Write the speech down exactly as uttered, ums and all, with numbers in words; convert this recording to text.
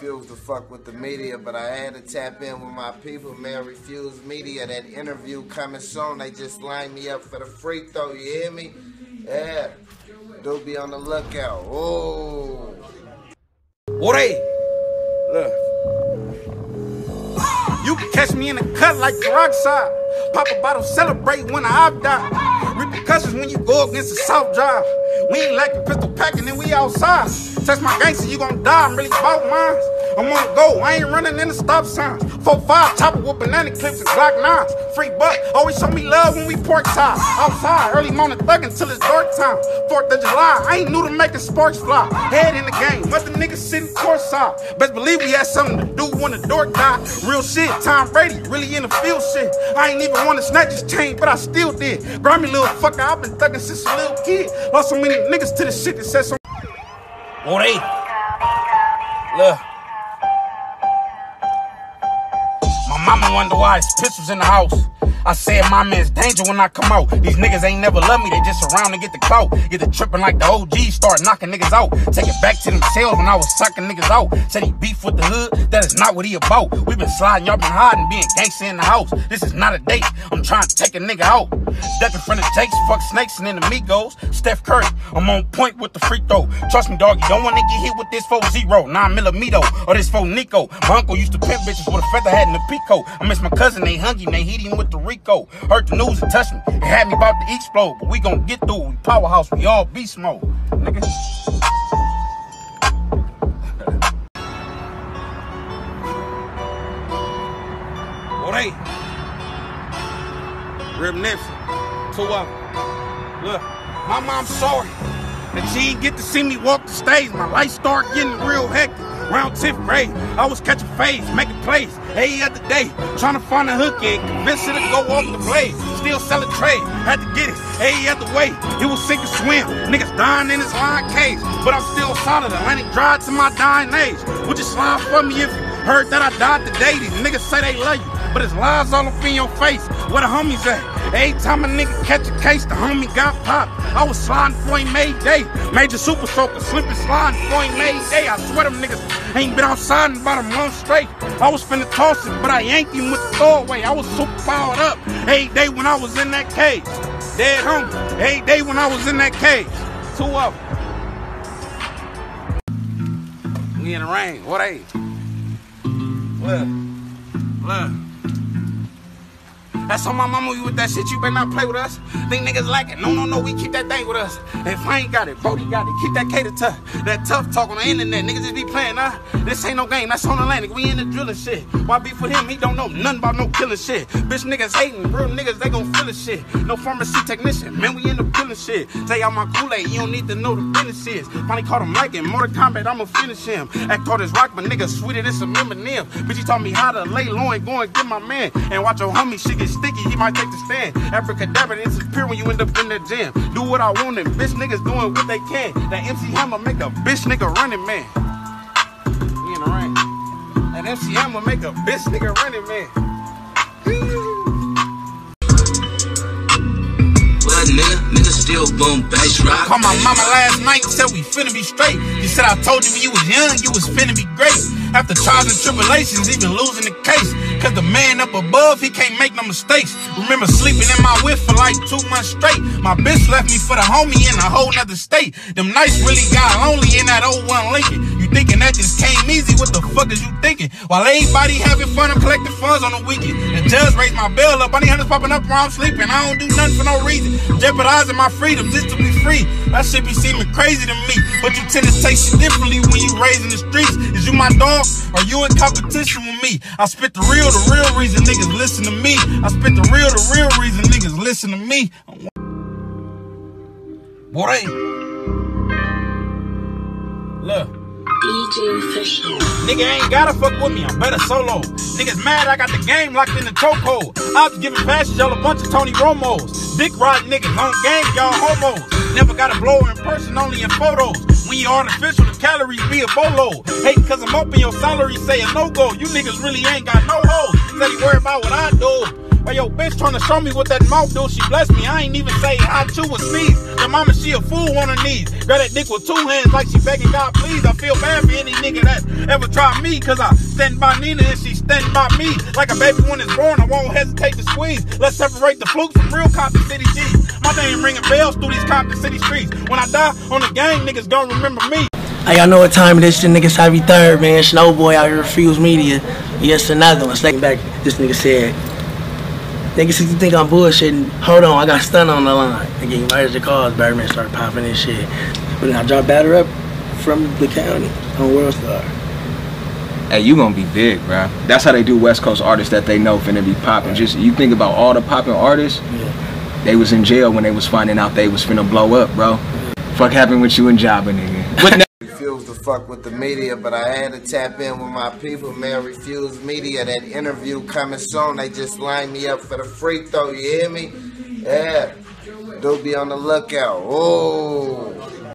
refuse to fuck with the media, but I had to tap in with my people, man. Refuse Media, that interview coming soon. They just lined me up for the free throw, you hear me? Yeah, do be on the lookout. Oh. Ore! Look. You can catch me in the cut like Rockside. Pop a bottle, celebrate when I die. Repercussions when you go against the South Drive. We ain't like a pistol packing and we outside. Touch my gangster, you gon' die. I'm really about mines. I'm on the go, I ain't running in the stop signs. four five, chopper with banana clips and Glock nines. Free buck, always show me love when we pork tie. Outside, early morning thuggin' till it's dark time. fourth of July, I ain't new to making sparks fly. Head in the game, let the niggas sitting courtside. Best believe we had something to do when the door died. Real shit, Tom Brady, really in the field shit. I ain't even wanna snatch his chain, but I still did. Grimy little fucker, I've been thuggin' since a little kid. Lost so many niggas to the shit that said some. Oh, they. Look. Mama wonder why it's pistols in the house. I said, mama, it's danger when I come out. These niggas ain't never love me, they just around and get the clout. Get the trippin' like the O G, start knocking niggas out. Take it back to themselves when I was sucking niggas out. Said he beef with the hood, that is not what he about. We been sliding, y'all been hiding, being gangsta in the house. This is not a date, I'm trying to take a nigga out. Duck in front of Jakes, fuck snakes and then amigos. Steph Curry, I'm on point with the free throw. Trust me, dog, you don't wanna get hit with this four zero, nine millimeter, or this four Nico. My uncle used to pimp bitches with a feather hat and a pico. I miss my cousin, they hungry, they hit him with the Rico. Heard the news and touched me, it had me about to explode. But we gon' get through, we powerhouse, we all beast mode, nigga. Orey. Rip Nipsey, two up. Look, my mom's sorry that she didn't get to see me walk the stage. My life started getting real hectic. Round tenth grade, I was catching fades, making plays, day after day, trying to find a hook and convince her to go off the blade. Still selling trade, had to get it, day after way. It was sink or swim, niggas dying in his line cage, but I'm still solid. Atlantic dried to my dying age. Would you slide for me if you heard that I died today? These niggas say they love you, but it's lies all up in your face. Where the homies at? Every time a nigga catch a case, the homie got popped. I was sliding before he made day. Major super soaker, slipping, sliding before he made day. I swear them niggas ain't been outside in about a month straight. I was finna toss it, but I yanked him with the throwaway. I was super powered up. Every day when I was in that cage. Dead homie. Every day when I was in that cage. Two of them. We in the rain. What age? Look. Look. That's on my mama, you with that shit, you better not play with us. Think niggas like it, no, no, no, we keep that thing with us. If I ain't got it, Brody got it, keep that cater tough. That tough talk on the internet, niggas just be playing, huh? This ain't no game, that's on Atlantic, we in the drilling shit. Why beef with him, he don't know nothing about no killing shit. Bitch niggas hating, real niggas, they gon' feel the shit. No pharmacy technician, man, we in the killing shit. Take out my Kool-Aid, you don't need to know the finishes. Finally caught him like in Mortal Kombat, I'ma finish him. Act hard as rock, but niggas sweeter than some Eminem. Bitch, he taught me how to lay low and go and get my man. And watch your homie shit get sticky, he might take the stand. Abracadabra, it's pure when you end up in the gym. Do what I want and bitch niggas doing what they can. That M C Hammer make a bitch nigga running man. We in the rain. That M C Hammer make a bitch nigga running man. Well, nigga, nigga still boom bass rock. Called my mama last night and said we finna be straight. You said I told you when you was young, you was finna be great. After trials and tribulations, even losing the case. Cause the man up above, he can't make no mistakes. Remember sleeping in my whip for like two months straight. My bitch left me for the homie in a whole nother state. Them nights really got lonely in that old one Lincoln. You thinking that just came easy, what the fuck is you thinking? While everybody having fun, I'm collecting funds on the weekend. The judge raised my bail up, I need hundreds popping up while I'm sleeping. I don't do nothing for no reason, jeopardizing my freedom just to be free. That shit be seeming crazy to me, but you tend to take shit differently when you raised in the streets. Is you my dog, or you in competition with me? I spit the real The real reason niggas listen to me. I spit the real, the real reason niggas listen to me. Boy, look, D J Official. Nigga ain't gotta fuck with me, I'm better solo. Niggas mad I got the game locked in the chokehold. I was giving passes, y'all a bunch of Tony Romos. Dick rod niggas on game, y'all homos. Never got a blower in person, only in photos. When you artificial, the calories be a bolo. Hey, cause I'm open, your salary say a no-go. You niggas really ain't got no hoes. Say you worry about what I do. Why yo bitch trying to show me what that mouth do? She blessed me, I ain't even say hi to or sneeze. Your mama, she a fool on her knees. Grab that dick with two hands like she begging God please. I feel bad for any nigga that ever tried me, cause I stand by Nina and she stand by me. Like a baby when it's born, I won't hesitate to squeeze. Let's separate the fluke from real Compton City G's. My name ringing bells through these Compton City streets. When I die on the gang, niggas gon' remember me. Hey, y'all know what time it is. This nigga's happy third, man. Snowboy out here, Refuse Media. Yes, another one. Stay back. This nigga said, nigga, since you think I'm bullshitting, hold on, I got stunned on the line. Again, right as the calls, Birdman started popping this shit. But then I dropped batter up from the county on WorldStar. Hey, you gonna be big, bro. That's how they do West Coast artists that they know finna be popping. Just, you think about all the popping artists, yeah. They was in jail when they was finding out they was finna blow up, bro. Yeah. Fuck happened with you and Jabba, nigga. Refuse to fuck with the media, but I had to tap in with my people, man. Refuse Media, that interview coming soon. They just lined me up for the free throw, you hear me? Yeah, do be on the lookout. Oh.